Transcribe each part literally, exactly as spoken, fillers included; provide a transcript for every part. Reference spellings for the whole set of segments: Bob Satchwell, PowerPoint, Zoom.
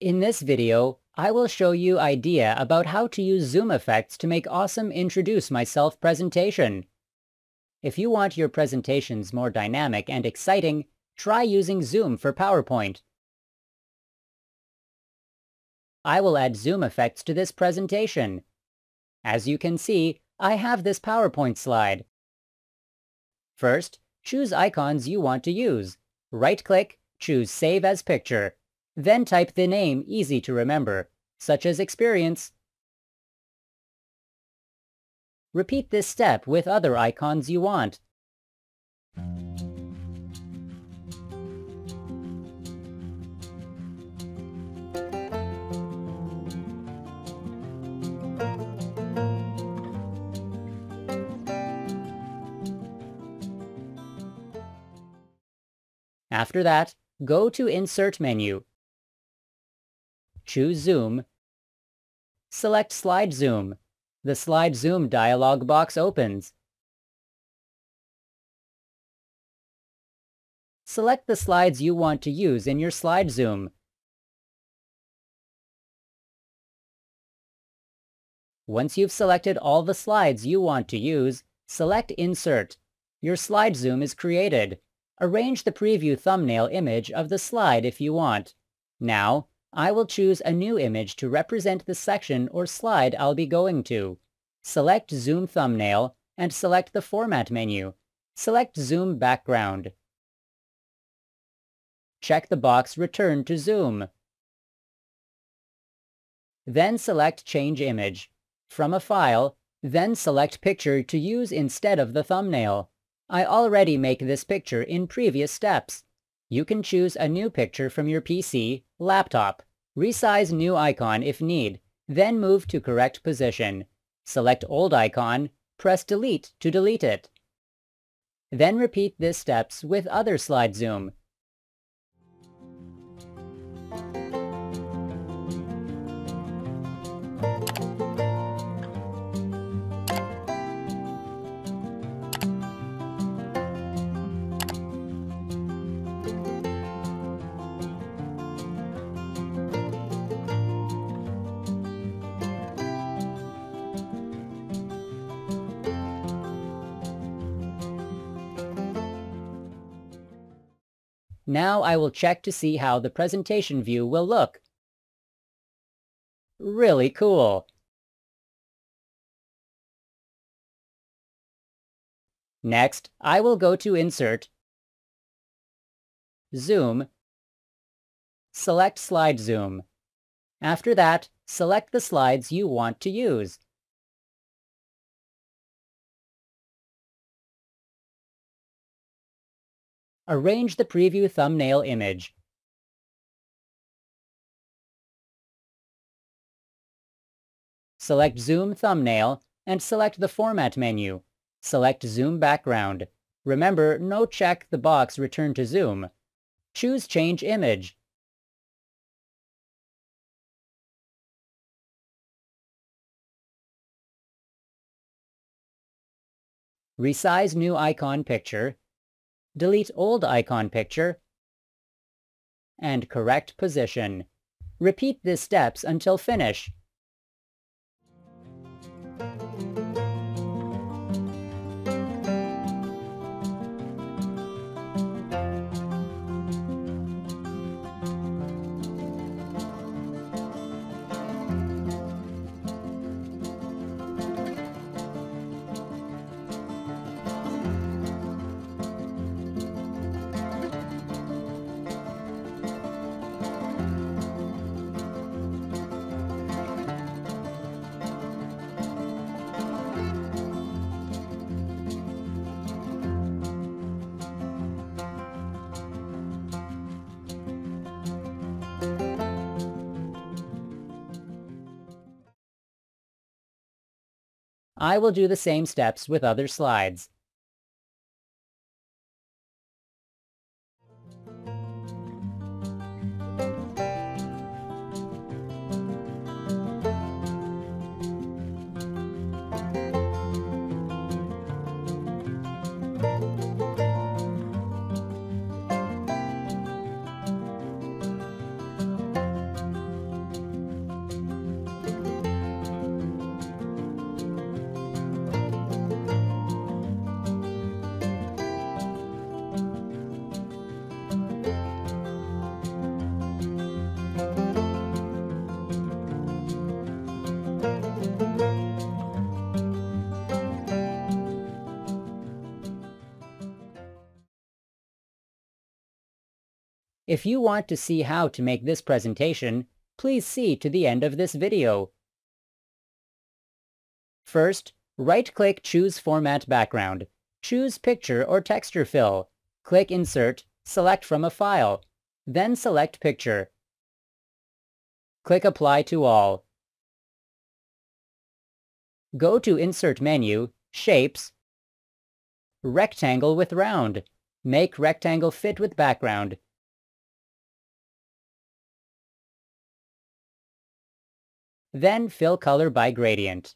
In this video, I will show you an idea about how to use Zoom effects to make awesome Introduce Myself presentation. If you want your presentations more dynamic and exciting, try using Zoom for PowerPoint. I will add Zoom effects to this presentation. As you can see, I have this PowerPoint slide. First, choose icons you want to use. Right-click, choose Save as Picture. Then type the name easy to remember, such as Experience. Repeat this step with other icons you want. After that, go to Insert menu. Choose Zoom. Select Slide Zoom. The Slide Zoom dialog box opens. Select the slides you want to use in your Slide Zoom. Once you've selected all the slides you want to use, select Insert. Your Slide Zoom is created. Arrange the preview thumbnail image of the slide if you want. Now, I will choose a new image to represent the section or slide I'll be going to. Select Zoom Thumbnail and select the Format menu. Select Zoom Background. Check the box Return to Zoom. Then select Change Image. From a file, then select Picture to use instead of the thumbnail. I already make this picture in previous steps. You can choose a new picture from your P C, laptop. Resize new icon if need, then move to correct position. Select old icon, press Delete to delete it. Then repeat these steps with other slide zoom. Now I will check to see how the presentation view will look. Really cool! Next, I will go to Insert, Zoom, select Slide Zoom. After that, select the slides you want to use. Arrange the preview thumbnail image. Select Zoom Thumbnail and select the Format menu. Select Zoom Background. Remember, no check the box Return to Zoom. Choose Change Image. Resize new icon picture. Delete old icon picture, and correct position. Repeat these steps until finish. I will do the same steps with other slides. If you want to see how to make this presentation, please see to the end of this video. First, right-click Choose Format Background. Choose Picture or Texture Fill. Click Insert, select from a file. Then select Picture. Click Apply to All. Go to Insert menu, Shapes, Rectangle with Round. Make rectangle fit with background. Then fill color by gradient.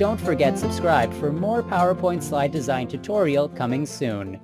Don't forget subscribe for more PowerPoint slide design tutorial coming soon.